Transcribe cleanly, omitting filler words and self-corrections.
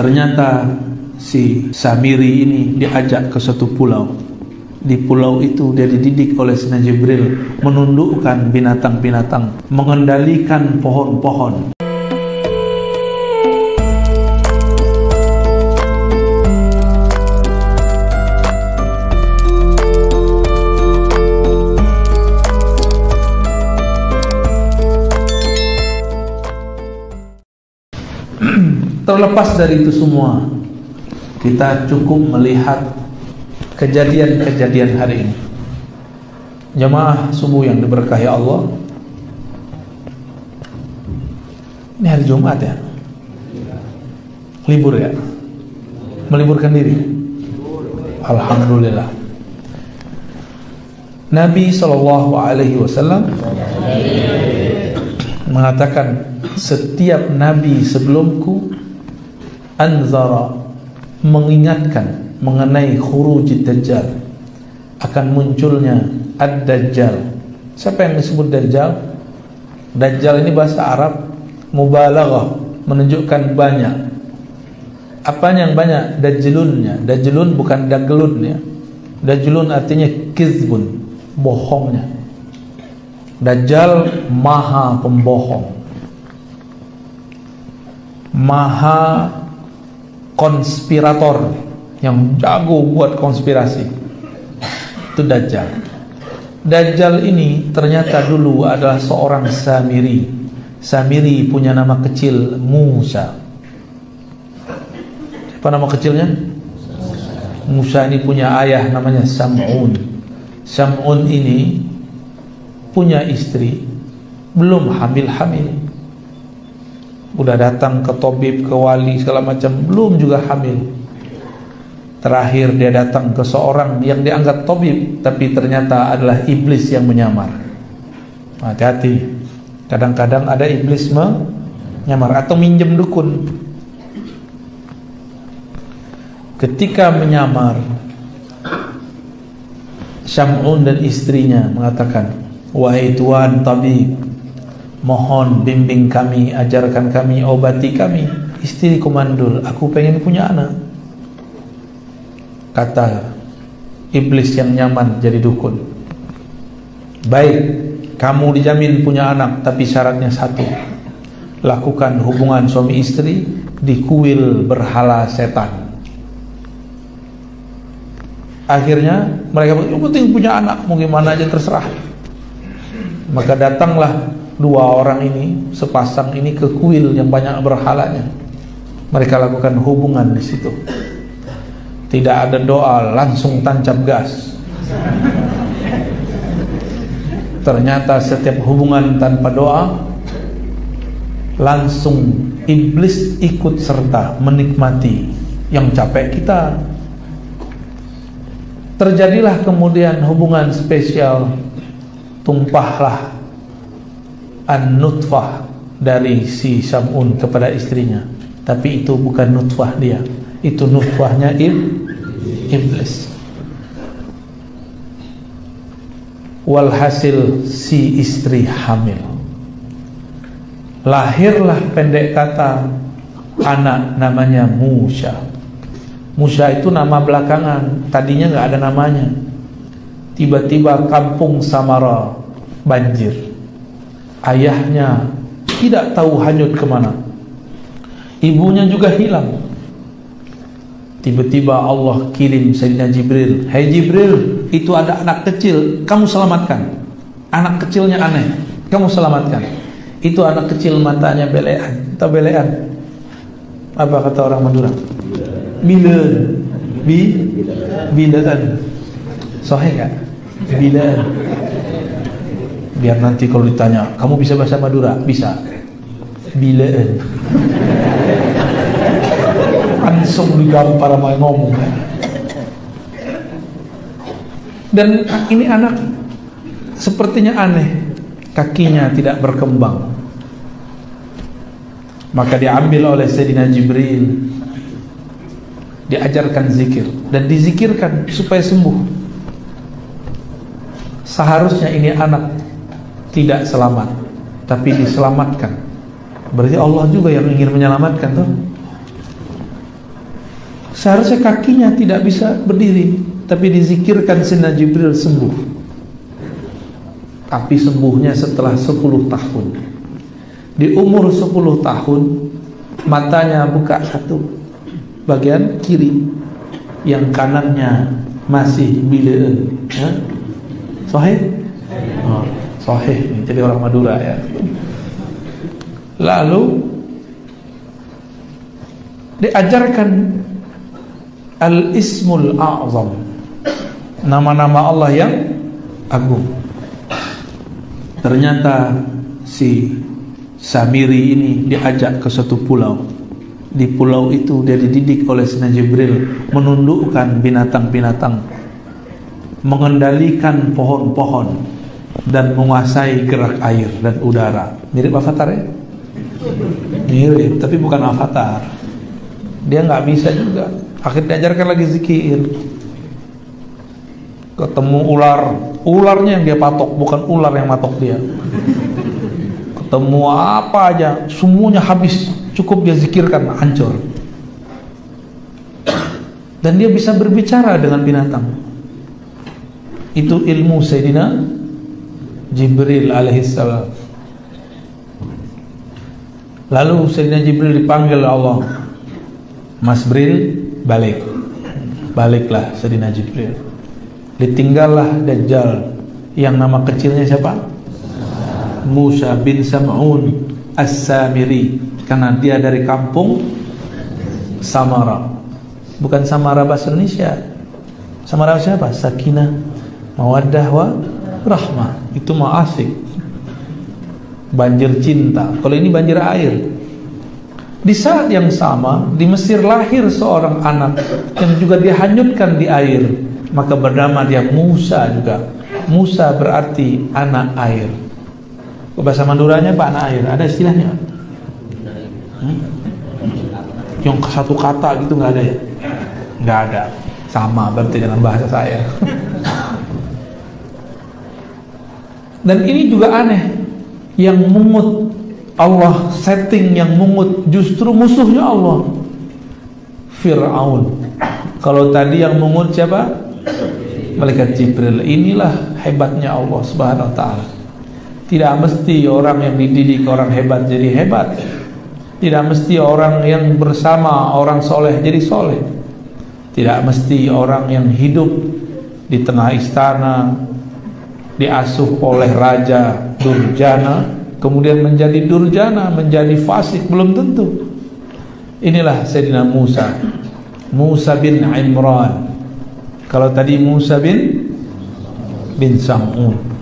Ternyata si Samiri ini diajak ke suatu pulau. Di pulau itu dia dididik oleh Sayyidina Jibril menundukkan binatang-binatang, mengendalikan pohon-pohon. Terlepas dari itu semua, kita cukup melihat kejadian-kejadian hari ini. Jamaah subuh yang diberkahi Allah, ini hari Jumat ya, libur ya, meliburkan diri. Alhamdulillah. Nabi SAW mengatakan, setiap Nabi sebelumku anzara, mengingatkan mengenai khurujid dajjal, akan munculnya ad-dajjal. Siapa yang disebut dajjal? Dajjal ini bahasa Arab mubalaghah, menunjukkan banyak. Apa yang banyak? Dajjulunnya. Dajjulun bukan dagelunnya. Dajjulun artinya kizbun, bohongnya. Dajjal maha pembohong, maha konspirator, yang jago buat konspirasi. Itu Dajjal. Dajjal ini ternyata dulu adalah seorang Samiri. Samiri punya nama kecil Musa. Apa nama kecilnya? Musa ini punya ayah namanya Sam'un. Sam'un ini punya istri belum hamil-hamil. Udah datang ke tabib, ke wali, segala macam, belum juga hamil. Terakhir dia datang ke seorang yang dianggap tabib, tapi ternyata adalah iblis yang menyamar. Hati-hati, kadang-kadang ada iblis menyamar atau minjem dukun. Ketika menyamar, Syam'un dan istrinya mengatakan, wahai tuan tabib, mohon bimbing kami, ajarkan kami, obati kami. Istriku mandul, aku pengen punya anak. Kata iblis yang nyaman jadi dukun, baik, kamu dijamin punya anak, tapi syaratnya satu, lakukan hubungan suami istri di kuil berhala setan. Akhirnya mereka yang penting punya anak, mau gimana aja terserah. Maka datanglah dua orang ini, sepasang ini, ke kuil yang banyak berhalanya. Mereka lakukan hubungan di situ. Tidak ada doa, langsung tancap gas. Ternyata setiap hubungan tanpa doa, langsung iblis ikut serta menikmati. Yang capek kita. Terjadilah kemudian hubungan spesial. Tumpahlah an-nutfah dari si Sam'un kepada istrinya, tapi itu bukan nutfah dia, itu nutfahnya iblis. Walhasil si istri hamil, lahirlah pendek kata anak namanya Musa. Musa itu nama belakangan, tadinya nggak ada namanya. Tiba-tiba kampung Samara banjir. Ayahnya tidak tahu hanyut kemana, ibunya juga hilang. Tiba-tiba Allah kirim Sayyidina Jibril. Hei Jibril, itu ada anak kecil, kamu selamatkan. Anak kecilnya aneh, kamu selamatkan. Itu anak kecil matanya belean. Tahu belean? Apa kata orang Madura? Bilean. Bilean. Sahih gak? Bilean. Biar nanti kalau ditanya, kamu bisa bahasa Madura? Bisa. Bilean. Langsung digampar sama yang ngomong. Dan ini anak sepertinya aneh, kakinya tidak berkembang. Maka diambil oleh Sayyidina Jibril, diajarkan zikir, dan dizikirkan supaya sembuh. Seharusnya ini anak tidak selamat, tapi diselamatkan. Berarti Allah juga yang ingin menyelamatkan tuh. Seharusnya kakinya tidak bisa berdiri, tapi dizikirkan Sayyidina Jibril sembuh. Tapi sembuhnya setelah 10 tahun. Di umur 10 tahun matanya buka satu bagian kiri, yang kanannya masih bileun. Sahih? Oh, sahih. Jadi orang Madura ya. Lalu diajarkan al-ismul-a'zam, nama-nama Allah yang agung. Ternyata si Samiri ini diajak ke suatu pulau. Di pulau itu dia dididik oleh Sayyidina Jibril menundukkan binatang-binatang, mengendalikan pohon-pohon, dan menguasai gerak air dan udara. Mirip Avatar ya? Mirip, tapi bukan Avatar. Dia nggak bisa juga. Akhirnya diajarkan lagi zikir. Ketemu ular, ularnya yang dia patok, bukan ular yang matok dia. Ketemu apa aja, semuanya habis. Cukup dia zikirkan, hancur. Dan dia bisa berbicara dengan binatang. Itu ilmu Sayyidina Jibril alaihissalam. Lalu Sayyidina Jibril dipanggil Allah, Mas Bril, balik. Baliklah Sayyidina Jibril. Ditinggallah Dajjal yang nama kecilnya siapa? Musa bin Sam'un as-Samiri, karena dia dari kampung Samara. Bukan Samara bahasa Indonesia. Samara siapa? Sakina Mawaddahwa Rahmat. Itu mah asik. Banjir cinta. Kalau ini banjir air. Di saat yang sama, di Mesir lahir seorang anak yang juga dihanyutkan di air, maka bernama dia Musa juga. Musa berarti anak air. Bahasa Maduranya Pak, anak air, ada istilahnya? Yang satu kata gitu nggak ada ya? Nggak ada. Sama berarti dengan bahasa saya. Dan ini juga aneh, yang memut Allah, setting yang mungut justru musuhnya Allah, Fir'aun. Kalau tadi yang mungut siapa? Malaikat Jibril. Inilah hebatnya Allah Subhanahu Wa Taala. Tidak mesti orang yang dididik orang hebat jadi hebat. Tidak mesti orang yang bersama orang soleh jadi soleh. Tidak mesti orang yang hidup di tengah istana, diasuh oleh Raja Durjana, kemudian menjadi durjana, menjadi fasik, belum tentu. Inilah Sayyidina Musa, Musa bin Imran. Kalau tadi Musa bin Sam'un.